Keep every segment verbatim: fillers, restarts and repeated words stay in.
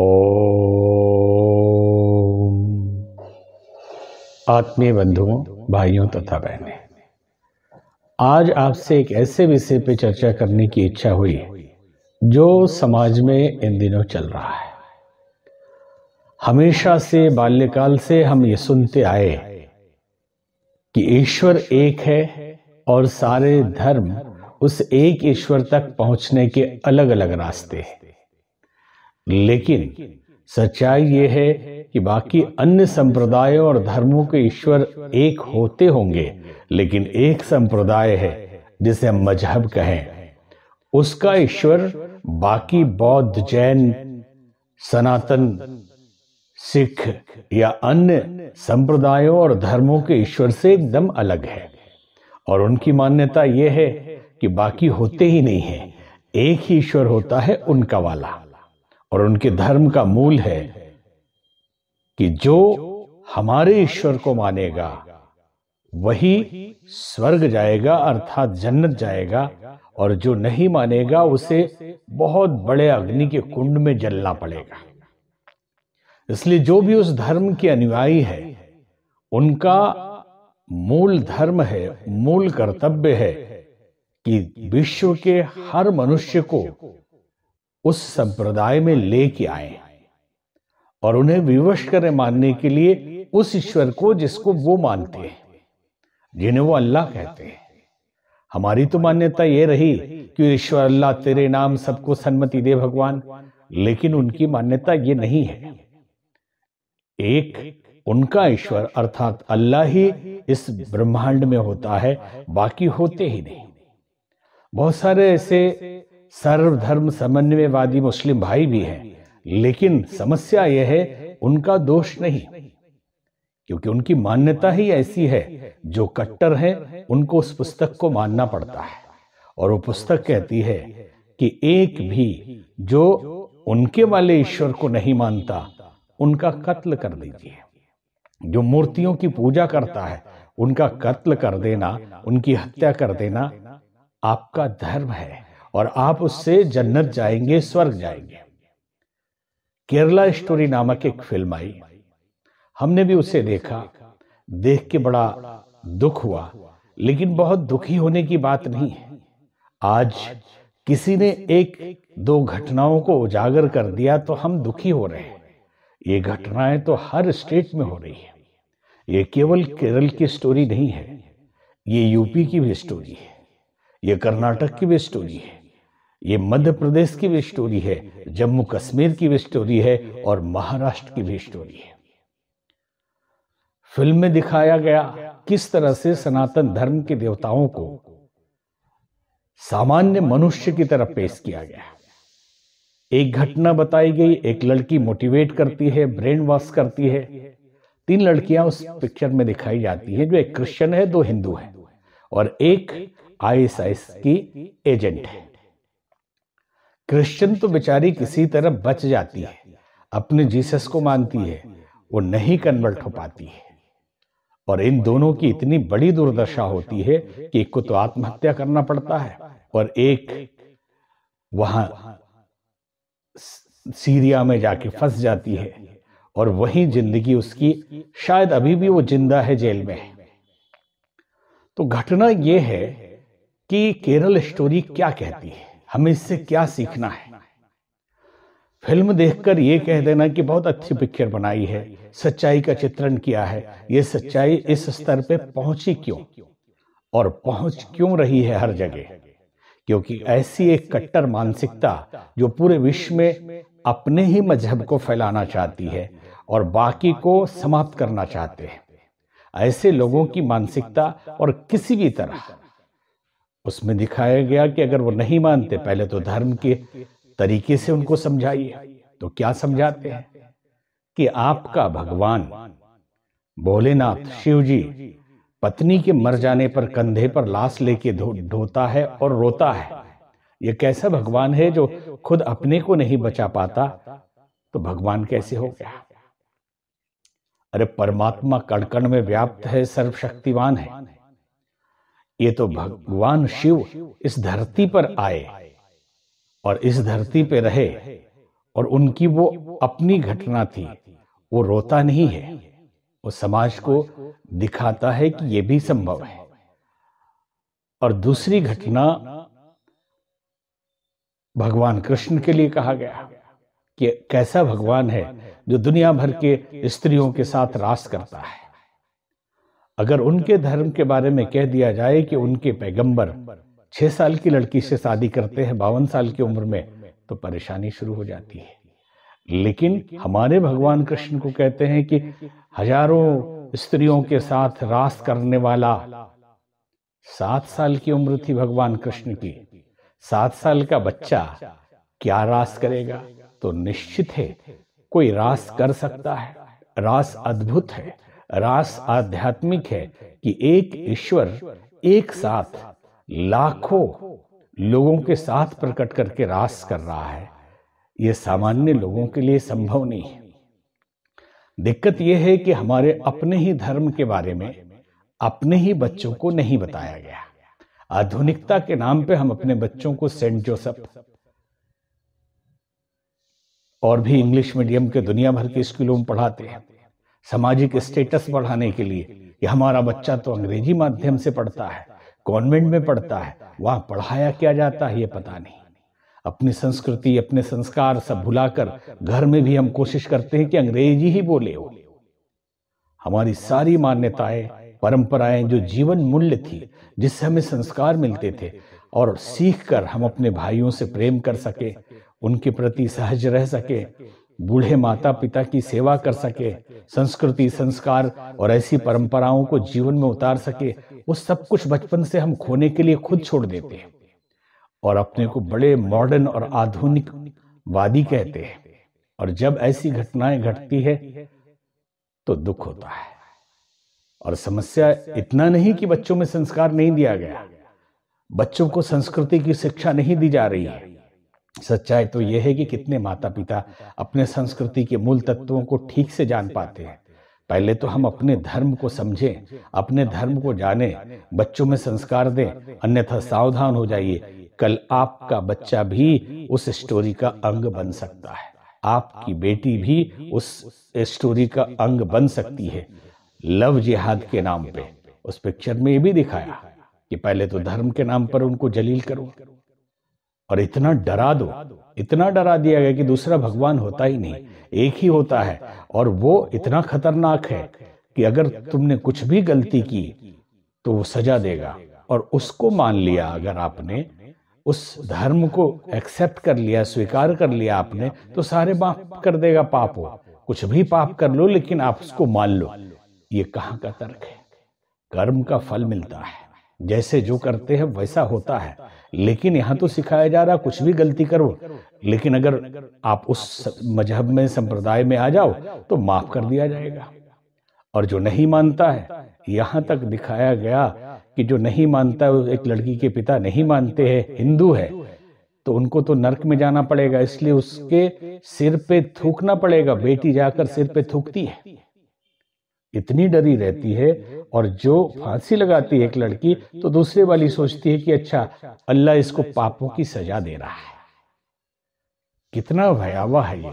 ओम। आत्मीय बंधुओं, भाइयों तथा बहनें, आज आपसे एक ऐसे विषय पर चर्चा करने की इच्छा हुई जो समाज में इन दिनों चल रहा है। हमेशा से, बाल्यकाल से हम ये सुनते आए कि ईश्वर एक है और सारे धर्म उस एक ईश्वर तक पहुंचने के अलग अलग रास्ते हैं, लेकिन सच्चाई ये है कि बाकी अन्य संप्रदायों और धर्मों के ईश्वर एक होते होंगे, लेकिन एक संप्रदाय है जिसे हम मजहब कहें, उसका ईश्वर बाकी बौद्ध, जैन, सनातन, सिख या अन्य संप्रदायों और धर्मों के ईश्वर से एकदम अलग है। और उनकी मान्यता यह है कि बाकी होते ही नहीं है, एक ही ईश्वर होता है उनका वाला। और उनके धर्म का मूल है कि जो हमारे ईश्वर को मानेगा वही स्वर्ग जाएगा, अर्थात जन्नत जाएगा, और जो नहीं मानेगा उसे बहुत बड़े अग्नि के कुंड में जलना पड़ेगा। इसलिए जो भी उस धर्म के अनुयायी है, उनका मूल धर्म है, मूल कर्तव्य है कि विश्व के हर मनुष्य को उस संप्रदाय में लेके आए और उन्हें विवश करें मानने के लिए उस ईश्वर को जिसको वो मानते हैं, जिन्हें वो अल्लाह कहते हैं। हमारी तो मान्यता ये रही कि ईश्वर अल्लाह, तेरे नाम, सबको सन्मति दे भगवान, लेकिन उनकी मान्यता ये नहीं है। एक उनका ईश्वर अर्थात अल्लाह ही इस ब्रह्मांड में होता है, बाकी होते ही नहीं। बहुत सारे ऐसे सर्वधर्म समन्वयवादी मुस्लिम भाई भी हैं, लेकिन समस्या यह है उनका दोष नहीं, क्योंकि उनकी मान्यता ही ऐसी है। जो कट्टर हैं उनको उस पुस्तक को मानना पड़ता है, और वो पुस्तक कहती है कि एक भी जो उनके वाले ईश्वर को नहीं मानता उनका कत्ल कर दीजिए। जो मूर्तियों की पूजा करता है उनका कत्ल कर देना, उनकी हत्या कर देना आपका धर्म है, और आप उससे जन्नत जाएंगे, स्वर्ग जाएंगे। केरला स्टोरी नामक एक फिल्म आई, हमने भी उसे देखा, देख के बड़ा दुख हुआ, लेकिन बहुत दुखी होने की बात नहीं है। आज किसी ने एक दो घटनाओं को उजागर कर दिया तो हम दुखी हो रहे हैं। ये घटनाएं तो हर स्टेट में हो रही है। ये केवल केरल की स्टोरी नहीं है, ये यूपी की भी स्टोरी है, ये कर्नाटक की भी स्टोरी है, ये मध्य प्रदेश की भी स्टोरी है, जम्मू कश्मीर की भी स्टोरी है, और महाराष्ट्र की भी स्टोरी है। फिल्म में दिखाया गया किस तरह से सनातन धर्म के देवताओं को सामान्य मनुष्य की तरह पेश किया गया। एक घटना बताई गई, एक लड़की मोटिवेट करती है, ब्रेन वॉश करती है। तीन लड़कियां उस पिक्चर में दिखाई जाती है, जो एक क्रिश्चियन है, दो हिंदू है, और एक आईएसआईएस की एजेंट है। क्रिश्चियन तो बेचारी किसी तरह बच जाती है, अपने जीसस को मानती है, वो नहीं कन्वर्ट हो पाती है, और इन दोनों की इतनी बड़ी दुर्दशा होती है कि एक को तो आत्महत्या करना पड़ता है, और एक वहां सीरिया में जाके फंस जाती है, और वही जिंदगी उसकी, शायद अभी भी वो जिंदा है, जेल में है। तो घटना ये है कि केरल स्टोरी क्या कहती है, हमें इससे क्या सीखना है। फिल्म देखकर ये कह देना कि बहुत अच्छी पिक्चर बनाई है, सच्चाई का चित्रण किया है, ये सच्चाई इस स्तर पे पहुंची क्यों, और पहुंच क्यों रही है हर जगह, क्योंकि ऐसी एक कट्टर मानसिकता जो पूरे विश्व में अपने ही मजहब को फैलाना चाहती है और बाकी को समाप्त करना चाहते हैं, ऐसे लोगों की मानसिकता। और किसी भी तरह उसमें दिखाया गया कि अगर वो नहीं मानते, पहले तो धर्म के तरीके से उनको समझाइए। तो क्या समझाते हैं कि आपका भगवान भोलेनाथ, शिव जी, पत्नी के मर जाने पर कंधे पर लाश लेके ढोता है और रोता है। ये कैसा भगवान है जो खुद अपने को नहीं बचा पाता, तो भगवान कैसे हो गया? अरे परमात्मा कण कण में व्याप्त है, सर्वशक्तिवान है। ये तो भगवान शिव इस धरती पर आए और इस धरती पे रहे, और उनकी वो अपनी घटना थी, वो रोता नहीं है, वो समाज को दिखाता है कि ये भी संभव है। और दूसरी घटना भगवान कृष्ण के लिए कहा गया कि कैसा भगवान है जो दुनिया भर के स्त्रियों के साथ रास करता है। अगर उनके धर्म के बारे में कह दिया जाए कि उनके पैगंबर छह साल की लड़की से शादी करते हैं बावन साल की उम्र में, तो परेशानी शुरू हो जाती है। लेकिन हमारे भगवान कृष्ण को कहते हैं कि हजारों स्त्रियों के साथ रास करने वाला, सात साल की उम्र थी भगवान कृष्ण की, सात साल का बच्चा क्या रास करेगा? तो निश्चित है कोई रास कर सकता है। रास अद्भुत है, रास आध्यात्मिक है कि एक ईश्वर एक साथ लाखों लोगों के साथ प्रकट करके रास कर रहा है। ये सामान्य लोगों के लिए संभव नहीं है। दिक्कत यह है कि हमारे अपने ही धर्म के बारे में अपने ही बच्चों को नहीं बताया गया। आधुनिकता के नाम पे हम अपने बच्चों को सेंट जोसेफ और भी इंग्लिश मीडियम के दुनिया भर के स्कूलों में पढ़ाते हैं, सामाजिक स्टेटस बढ़ाने के लिए कि हमारा बच्चा तो अंग्रेजी माध्यम से पढ़ता है, कॉन्वेंट में पढ़ता है, वहां पढ़ाया क्या जाता है ये पता नहीं। अपनी संस्कृति अपने संस्कार सब भुलाकर घर में भी हम कोशिश करते हैं कि अंग्रेजी ही बोले हो। हमारी सारी मान्यताएं परंपराएं जो जीवन मूल्य थी, जिससे हमें संस्कार मिलते थे और सीखकर हम अपने भाइयों से प्रेम कर सके, उनके प्रति सहज रह सके, बूढ़े माता पिता की सेवा कर सके, संस्कृति संस्कार और ऐसी परंपराओं को जीवन में उतार सके, वो सब कुछ बचपन से हम खोने के लिए खुद छोड़ देते हैं और अपने को बड़े मॉडर्न और आधुनिक वादी कहते हैं। और जब ऐसी घटनाएं घटती है तो दुख होता है। और समस्या इतना नहीं कि बच्चों में संस्कार नहीं दिया गया, बच्चों को संस्कृति की शिक्षा नहीं दी जा रही है। सच्चाई तो यह है कि कितने माता पिता अपने संस्कृति के मूल तत्वों को ठीक से जान पाते हैं। पहले तो हम अपने धर्म को समझें, अपने धर्म को जानें, बच्चों में संस्कार दें, अन्यथा सावधान हो जाइए, कल आपका बच्चा भी उस स्टोरी का अंग बन सकता है, आपकी बेटी भी उस स्टोरी का अंग बन सकती है। लव जिहाद के नाम पे उस पिक्चर में ये भी दिखाया कि पहले तो धर्म के नाम पर उनको जलील करो और इतना डरा दो, इतना डरा दिया गया कि दूसरा भगवान होता ही नहीं, एक ही होता है। और वो इतना खतरनाक है कि अगर तुमने कुछ भी गलती की तो वो सजा देगा। और उसको मान लिया, अगर आपने उस धर्म को एक्सेप्ट कर लिया, स्वीकार कर लिया आपने, तो सारे माफ कर देगा पाप हो। कुछ भी पाप कर लो लेकिन आप उसको मान लो, ये कहाँ का तर्क है? कर्म का फल मिलता है, जैसे जो करते हैं वैसा होता है। लेकिन यहाँ तो सिखाया जा रहा कुछ भी गलती करो, लेकिन अगर आप उस मजहब में संप्रदाय में आ जाओ तो माफ कर दिया जाएगा। और जो नहीं मानता है, यहाँ तक दिखाया गया कि जो नहीं मानता है, एक लड़की के पिता नहीं मानते हैं, हिंदू है, तो उनको तो नर्क में जाना पड़ेगा, इसलिए उसके सिर पे थूकना पड़ेगा। बेटी जाकर सिर पे थूकती है, इतनी डरी रहती है। और जो फांसी लगाती है एक लड़की, तो दूसरे वाली सोचती है कि अच्छा अल्लाह इसको पापों की सजा दे रहा है। कितना भयावह है ये।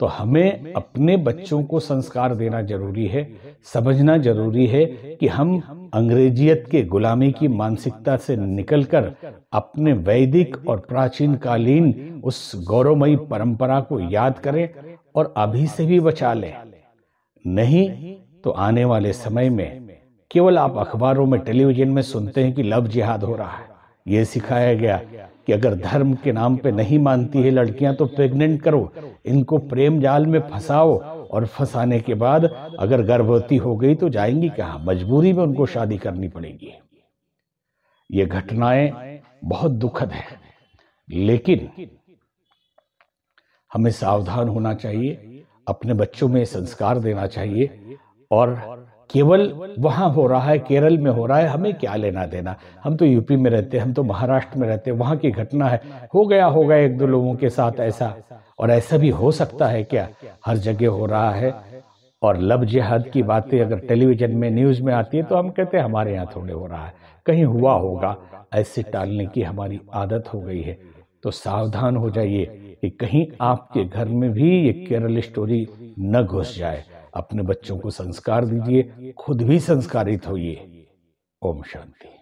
तो हमें अपने बच्चों को संस्कार देना जरूरी है, समझना जरूरी है कि हम अंग्रेजियत के गुलामी की मानसिकता से निकलकर अपने वैदिक और प्राचीन कालीन उस गौरवमयी परंपरा को याद करें और अभी से भी बचा लें। नहीं तो आने वाले समय में केवल आप अखबारों में, टेलीविजन में सुनते हैं कि लव जिहाद हो रहा है। ये सिखाया गया कि अगर धर्म के नाम पे नहीं मानती है लड़कियां तो प्रेग्नेंट करो, इनको प्रेम जाल में फंसाओ और फंसाने के बाद अगर गर्भवती हो गई तो जाएंगी कहाँ? मजबूरी में उनको शादी करनी पड़ेगी। ये घटनाएं बहुत दुखद है, लेकिन हमें सावधान होना चाहिए, अपने बच्चों में संस्कार देना चाहिए। और केवल वहाँ हो रहा है, केरल में हो रहा है, हमें क्या लेना देना? हम तो यूपी में रहते हैं, हम तो महाराष्ट्र में रहते हैं, वहाँ की घटना है, हो गया होगा एक दो लोगों के साथ ऐसा, और ऐसा भी हो सकता है क्या? हर जगह हो रहा है। और लव जिहाद की बातें अगर टेलीविजन में, न्यूज़ में आती है तो हम कहते हैं हमारे यहाँ थोड़े हो रहा है, कहीं हुआ होगा। ऐसे टालने की हमारी आदत हो गई है। तो सावधान हो जाइए, कि कहीं आपके घर में भी ये केरल स्टोरी न घुस जाए। अपने बच्चों को संस्कार दीजिए, खुद भी संस्कारित होइए। ओम शांति।